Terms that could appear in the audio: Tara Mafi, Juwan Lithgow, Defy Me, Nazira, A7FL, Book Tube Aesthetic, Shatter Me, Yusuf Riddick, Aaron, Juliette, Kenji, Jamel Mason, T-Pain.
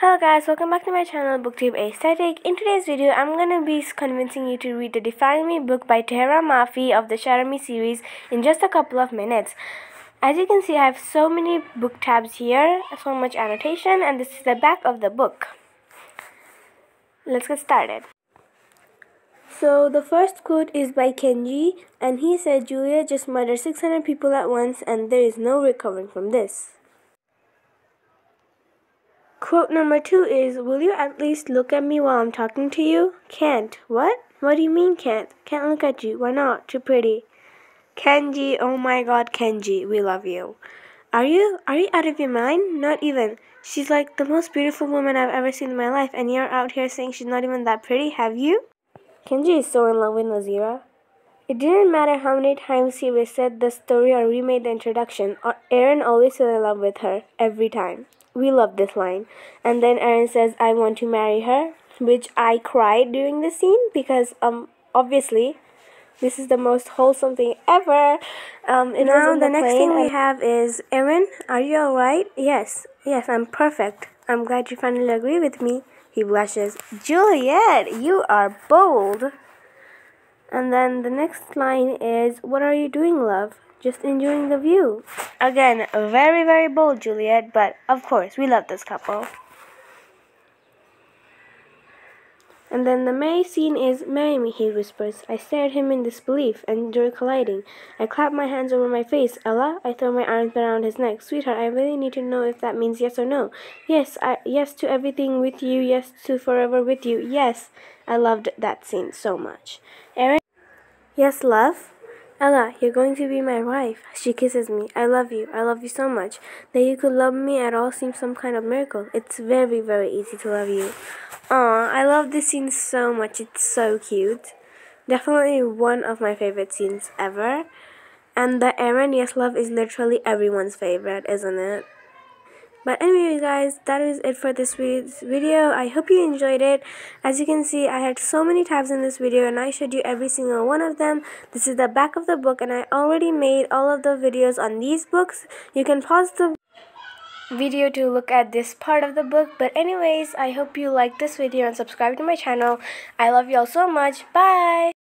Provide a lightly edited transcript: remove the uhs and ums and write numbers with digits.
Hello guys, welcome back to my channel Book Tube Aesthetic. In today's video, I'm gonna be convincing you to read the Defy Me book by Tara Mafi of the Shatter Me series in just a couple of minutes. As you can see, I have so many book tabs here, so much annotation, and this is the back of the book. Let's get started. So the first quote is by Kenji, and he said, "Juliette just murdered 600 people at once, and there is no recovering from this." Quote number 2 is, "Will you at least look at me while I'm talking to you?" "Can't." "What? What do you mean can't?" "Can't look at you." "Why not?" "Too pretty." Kenji, oh my god, Kenji, we love you. Are you out of your mind? Not even. She's like the most beautiful woman I've ever seen in my life, and you're out here saying she's not even that pretty, have you? Kenji is so in love with Nazira. It didn't matter how many times he reset the story or remade the introduction, Aaron always fell in love with her, every time. We love this line. And then Aaron says, "I want to marry her," which I cried during the scene because obviously this is the most wholesome thing ever. Now the next thing we have is, "Aaron, are you alright?" Yes, I'm perfect. I'm glad you finally agree with me." He blushes. "Juliette, you are bold." And then the next line is, "What are you doing, love?" "Just enjoying the view." Again, very, very bold, Juliette, but of course, we love this couple. And then the merry scene is, "Marry me," he whispers. I stare at him in disbelief and joy colliding. I clap my hands over my face. "Ella," I throw my arms around his neck. "Sweetheart, I really need to know if that means yes or no." Yes to everything with you, yes to forever with you, yes. I loved that scene so much. Aaron, "Yes, love." "Ella, you're going to be my wife." She kisses me. I love you so much. That you could love me at all seems some kind of miracle. It's very, very easy to love you." Aww, I love this scene so much. It's so cute. Definitely one of my favorite scenes ever. And the Aaron, "Yes, love" is literally everyone's favorite, isn't it? But anyway, guys, that is it for this video. I hope you enjoyed it. As you can see, I had so many tabs in this video and I showed you every single one of them. This is the back of the book and I already made all of the videos on these books. You can pause the video to look at this part of the book. But anyways, I hope you liked this video and subscribe to my channel. I love you all so much. Bye!